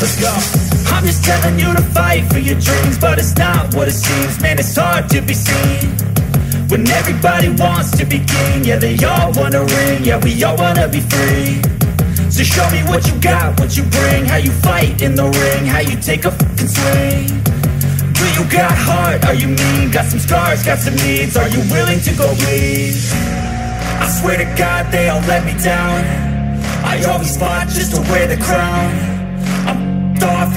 let's go. I'm just telling you to fight for your dreams, but it's not what it seems. Man, it's hard to be seen when everybody wants to be king. Yeah, they all wanna ring, yeah, we all wanna be free. So show me what you got, what you bring, how you fight in the ring, how you take a fucking swing. Do you got heart, are you mean? Got some scars, got some needs, are you willing to go bleed? I swear to God they all let me down. I always fought just to wear the crown. I'm f***ed off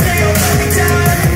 they all let me down.